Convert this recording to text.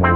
Bye.